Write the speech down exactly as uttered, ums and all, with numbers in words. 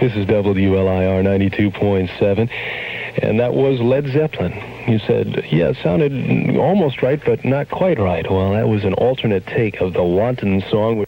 This is W L I R ninety-two point seven, and that was Led Zeppelin. You said, yeah, it sounded almost right, but not quite right. Well, that was an alternate take of The Wanton Song.